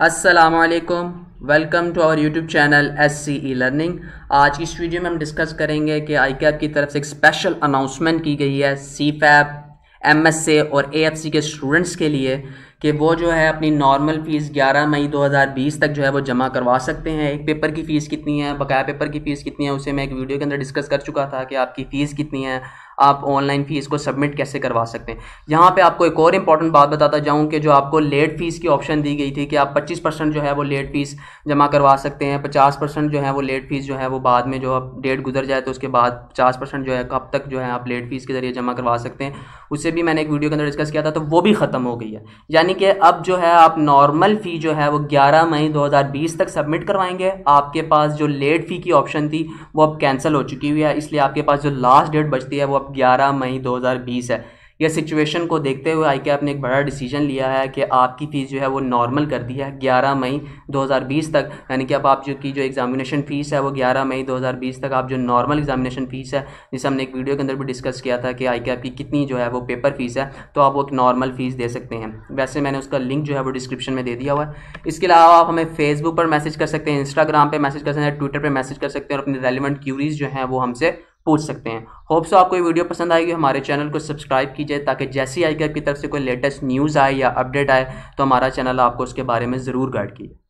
अस्सलाम वालेकुम, welcome to our YouTube channel SCE learning. आज की इस वीडियो में हम डिस्कस करेंगे कि ICAP की तरफ से एक स्पेशल अनाउंसमेंट की गई है CFAP, MSA और AFC के स्टूडेंट्स के लिए कि वो जो है अपनी नॉर्मल फ़ीस 11 मई 2020 तक जो है वो जमा करवा सकते हैं। एक पेपर की फ़ीस कितनी है, बकाया पेपर की फ़ीस कितनी है, उसे मैं एक वीडियो के अंदर डिस्कस कर चुका था कि आपकी फ़ीस कितनी है, आप ऑनलाइन फ़ीस को सबमिट कैसे करवा सकते हैं। यहाँ पे आपको एक और इम्पॉर्टेंट बात बताता जाऊँ कि जो आपको लेट फीस की ऑप्शन दी गई थी कि आप 25% जो है वो लेट फीस जमा करवा सकते हैं, 50% जो है वो लेट फीस जो है वो बाद में जो आप डेट गुजर जाए तो उसके बाद 50% जो है कब तक जो है आप लेट फीस के ज़रिए जमा करवा सकते हैं, उससे भी मैंने एक वीडियो के अंदर डिस्कस किया था। तो वो भी ख़त्म हो गई है, यानी कि अब जो है आप नॉर्मल फ़ी जो है वो 11 मई 2020 तक सबमिट करवाएंगे। आपके पास जो लेट फ़ी की ऑप्शन थी वो अब कैंसिल हो चुकी हुई है, इसलिए आपके पास जो लास्ट डेट बचती है वो 11 मई 2020 है। यह सिचुएशन को देखते हुए ICAP ने एक बड़ा डिसीजन लिया है कि आपकी फ़ीस जो है वो नॉर्मल कर दी है 11 मई 2020 तक, यानी कि अब आप जो की जो एग्जामिनेशन फ़ीस है वो 11 मई 2020 तक आप जो नॉर्मल एग्जामिनेशन फ़ीस है, जिसे हमने एक वीडियो के अंदर भी डिस्कस किया था कि ICAP की कितनी जो है वो पेपर फ़ीस है, तो आप वो एक नॉर्मल फ़ीस दे सकते हैं। वैसे मैंने उसका लिंक जो है वो डिस्क्रिप्शन में दे दिया हुआ है। इसके अलावा आप हमें फेसबुक पर मैसेज कर सकते हैं, इंस्टाग्राम पर मैसेज कर सकते हैं, ट्विटर पर मैसेज कर सकते हैं और अपनी रेलिवेंट क्यूरीज़ जो हैं वो हमसे पूछ सकते हैं। होप सो आपको ये वीडियो पसंद आएगी। हमारे चैनल को सब्सक्राइब कीजिए ताकि जैसी ICAP की तरफ से कोई लेटेस्ट न्यूज़ आए या अपडेट आए तो हमारा चैनल आपको उसके बारे में ज़रूर गाइड कीजिए।